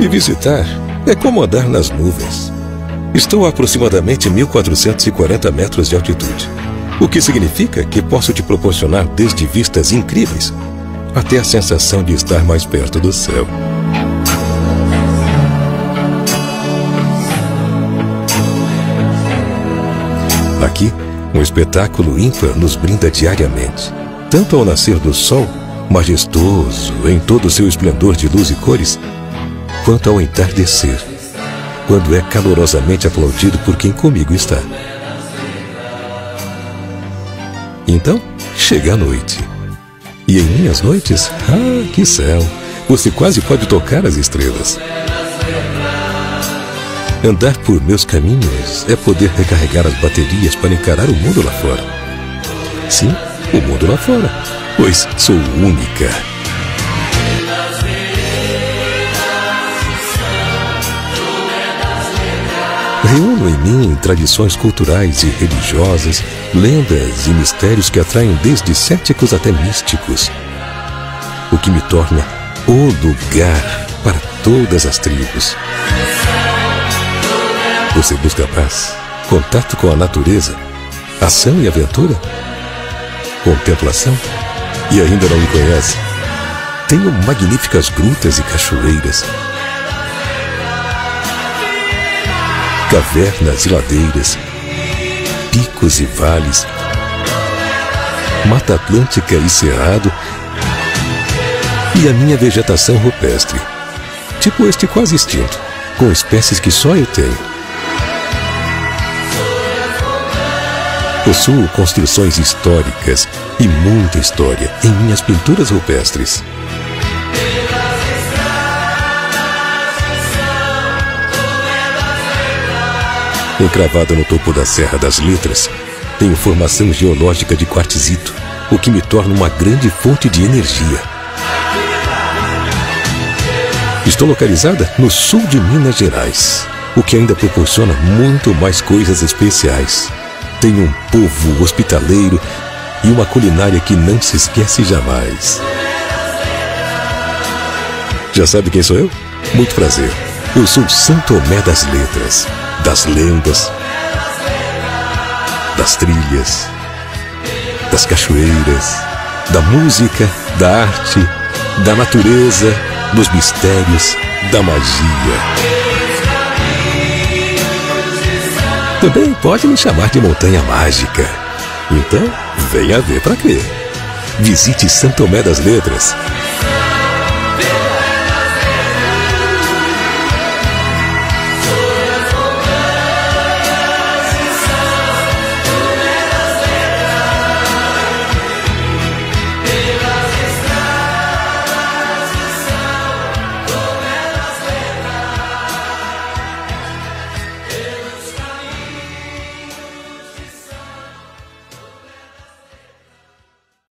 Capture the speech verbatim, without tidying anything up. E visitar é como andar nas nuvens. Estou a aproximadamente mil quatrocentos e quarenta metros de altitude, o que significa que posso te proporcionar desde vistas incríveis até a sensação de estar mais perto do céu. Aqui, um espetáculo ímpar nos brinda diariamente, tanto ao nascer do sol, majestoso em todo o seu esplendor de luz e cores, quanto ao entardecer, quando é calorosamente aplaudido por quem comigo está. Então, chega a noite. E em minhas noites, ah, que céu! Você quase pode tocar as estrelas. Andar por meus caminhos é poder recarregar as baterias para encarar o mundo lá fora. Sim, o mundo lá fora, pois sou única. Reúno em mim tradições culturais e religiosas, lendas e mistérios que atraem desde céticos até místicos, o que me torna o lugar para todas as tribos. Você busca paz, contato com a natureza, ação e aventura, contemplação e ainda não me conhece. Tenho magníficas grutas e cachoeiras, cavernas e ladeiras, picos e vales, Mata Atlântica e Cerrado e a minha vegetação rupestre, tipo este quase extinto, com espécies que só eu tenho. Possuo construções históricas e muita história em minhas pinturas rupestres. Encravada no topo da Serra das Letras, tenho formação geológica de quartzito, o que me torna uma grande fonte de energia. Estou localizada no sul de Minas Gerais, o que ainda proporciona muito mais coisas especiais. Tem um povo hospitaleiro e uma culinária que não se esquece jamais. Já sabe quem sou eu? Muito prazer. Eu sou São Thomé das Letras, das lendas, das trilhas, das cachoeiras, da música, da arte, da natureza, dos mistérios, da magia. Também pode me chamar de Montanha Mágica. Então, venha ver para crer. Visite São Thomé das Letras.